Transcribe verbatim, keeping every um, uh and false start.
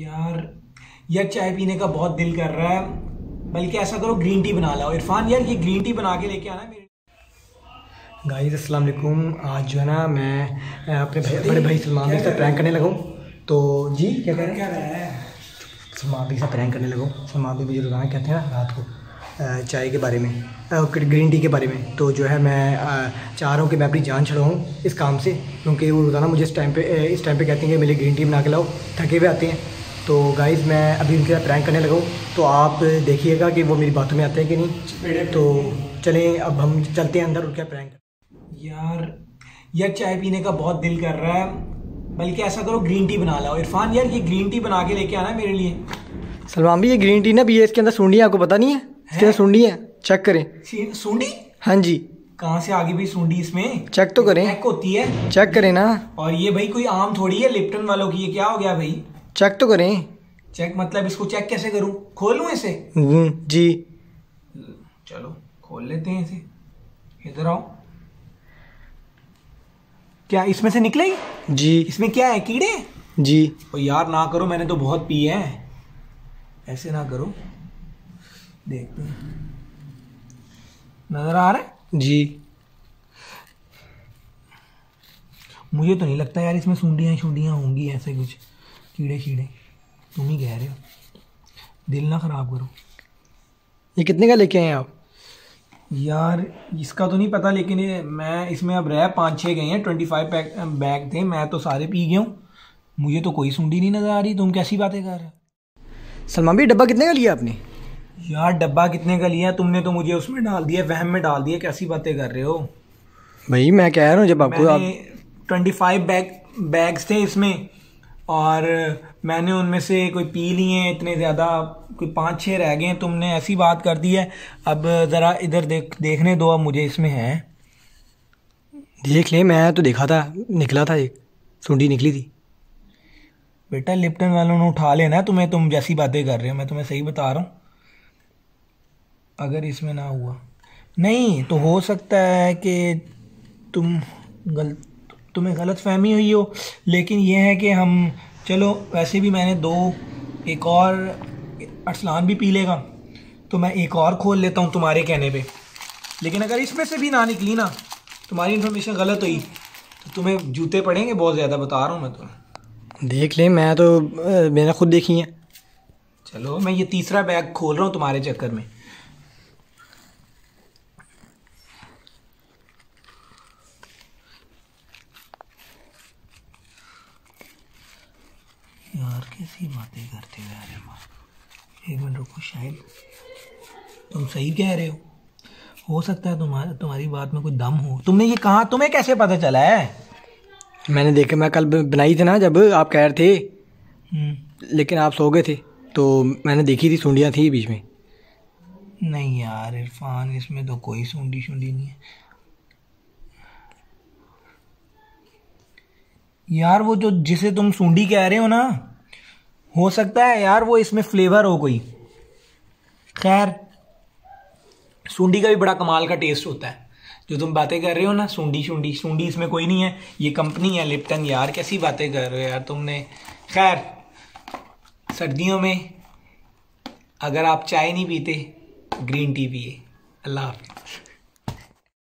यार यार चाय पीने का बहुत दिल कर रहा है, बल्कि ऐसा करो ग्रीन टी बना लाओ। इरफान यार ये ग्रीन टी बना के लेके आना मेरे। गाइस अस्सलाम वालेकुम। आज जो है ना मैं अपने भाई बड़े भाई सलमान भाई से प्रैंक करने लगा हूँ। तो जी क्या कह रहे हैं? सलमान भाई से प्रैंक करने लगा हूँ। सलमान भाई मुझे रोजाना कहते हैं ना रात को चाय के बारे में, ग्रीन टी के बारे में। तो जो है मैं चाह रहा हूँ कि मैं अपनी जान छुड़ाऊँ इस काम से, क्योंकि वो रोज़ाना मुझे इस टाइम पे इस टाइम पे कहते हैं कि मेरे ग्रीन टी बना के लाओ, थके हुए आते हैं। तो गाइज़ मैं अभी उनके साथ प्रैंक करने लगा हूँ, तो आप देखिएगा कि वो मेरी बातों में आते हैं कि नहीं। तो चलें अब हम चलते हैं अंदर उनके प्रैंक। यार यार चाय पीने का बहुत दिल कर रहा है, बल्कि ऐसा करो ग्रीन टी बना लाओ। इरफान यार ये ग्रीन टी बना के लेके आना है मेरे लिए। सलमान भी ये ग्रीन टी ना भी इसके अंदर सूंडी है, आपको पता नहीं है इसके अंदर सूंडी है, चेक करें। सूंडी? हाँ जी। कहाँ से आगे भी सूंडी इसमें? चेक तो करें, चेक होती है, चेक करें ना। और ये भाई कोई आम थोड़ी है लिप्टन वालों की, ये क्या हो गया भाई? चेक तो करें। चेक मतलब इसको चेक कैसे करूँ? खोल लूँ इसे? जी चलो खोल लेते हैं इसे। इधर आओ। क्या इसमें से निकले? जी। इसमें क्या है? कीड़े? जी। ओ यार ना करो, मैंने तो बहुत पी है, ऐसे ना करो। देखते हैं, नजर आ रहा है? जी। मुझे तो नहीं लगता यार इसमें सूंडियाँ शूंडियाँ होंगी, ऐसे कुछ कीड़े शीड़े तुम ही कह रहे हो। दिल ना खराब करो। ये कितने का लेके आए हैं आप? यार इसका तो नहीं पता, लेकिन मैं इसमें अब रह पाँच छः गए हैं। ट्वेंटी फाइव पैक बैग थे, मैं तो सारे पी गया हूँ, मुझे तो कोई सूंडी नहीं नज़र आ रही। तुम कैसी बातें कर रहे हो? सलमान भाई डब्बा कितने का लिया आपने? यार डब्बा कितने का लिया तुमने? तो मुझे उसमें डाल दिया, वहम में डाल दिया। कैसी बातें कर रहे हो भाई? मैं कह रहा हूँ जब आपको आप... ट्वेंटी फाइव बैग बैग्स थे इसमें, और मैंने उनमें से कोई पी लिए हैं इतने ज़्यादा, कोई पाँच छः रह गए हैं। तुमने ऐसी बात कर दी है। अब ज़रा इधर देख देखने दो, अब मुझे इसमें है। देख ले, मैं तो देखा था, निकला था, एक सूंडी निकली थी। बेटा लिप्टन वालों ने उठा लेना है तुम्हें, तुम जैसी बातें कर रहे हो। मैं तुम्हें सही बता रहा हूँ, अगर इसमें ना हुआ नहीं तो हो सकता है कि तुम गलत तुम्हें गलत फहमी हुई हो। लेकिन यह है कि हम, चलो वैसे भी मैंने दो, एक और अरसलान भी पी लेगा, तो मैं एक और खोल लेता हूँ तुम्हारे कहने पे। लेकिन अगर इसमें से भी ना निकली ना, तुम्हारी इन्फॉर्मेशन गलत हुई, तो तुम्हें जूते पड़ेंगे बहुत ज़्यादा, बता रहा हूँ मैं तुम्हें। देख ले, मैं तो मैंने खुद देखी है। चलो मैं ये तीसरा बैग खोल रहा हूँ तुम्हारे चक्कर में। यार कैसी बातें करते जा रहे हो? एक मिनट रुको, शायद तुम सही कह रहे हो। हो सकता है तुम्हारा तुम्हारी बात में कोई दम हो। तुमने ये कहा, तुम्हें कैसे पता चला है? मैंने देखा, मैं कल बनाई थी ना जब आप कह रहे थे, लेकिन आप सो गए थे, तो मैंने देखी थी, सूंडियाँ थी बीच में। नहीं यार इरफान, इसमें तो कोई सूंडी शूंडी नहीं है। यार वो जो जिसे तुम सूंडी कह रहे हो ना, हो सकता है यार वो इसमें फ्लेवर हो कोई। खैर सूंडी का भी बड़ा कमाल का टेस्ट होता है। जो तुम बातें कर रहे हो ना, सूंडी सूंडी सूंडी इसमें कोई नहीं है, ये कंपनी है लिप्टन। यार कैसी बातें कर रहे हो यार तुमने। खैर सर्दियों में अगर आप चाय नहीं पीते, ग्रीन टी पिए। अल्लाह हाफिज़।